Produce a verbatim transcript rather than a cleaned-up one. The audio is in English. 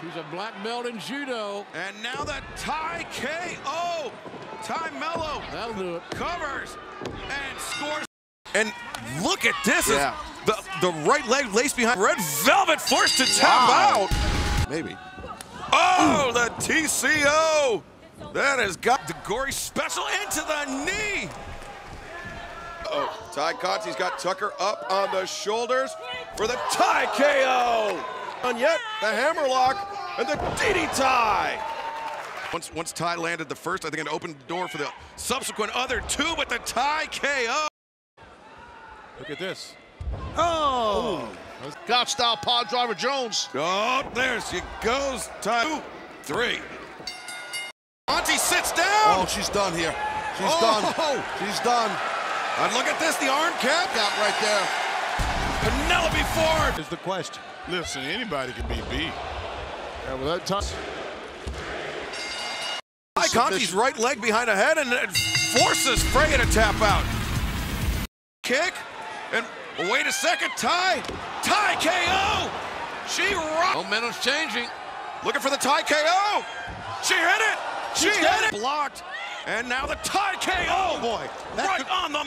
here. He's a black belt in judo. And now the Tay K O. Tay Melo. That'll do it. Covers and scores. And look at this. Yeah. The, the right leg laced behind. Red Velvet forced to tap wow. out. Maybe. Oh, the T C O. That has got the Gory Special into the knee. Oh, Tayconti's got Tucker up on the shoulders for the Tay K O. And yet, the hammerlock and the D D-Tay. Once, once Tay landed the first, I think it opened the door for the subsequent other two, but the Tay K O. Look at this. Oh! Golf style pod driver Jones. Oh, there she goes. Two, three. Auntie sits down. Oh, she's done here. She's oh. done. She's done. And look at this, the arm cap out right there. Penelope Ford is the question. Listen, anybody can be beat. Yeah, well, that time. Tayconti's right leg behind the head and it forces Freya to tap out. Kick and wait a second, Tay. Tay K O. She rocked. Momentum's changing. Looking for the Tay K O. She hit it. She, she hit it. Blocked. And now the Tay K O. Oh boy, that right on the.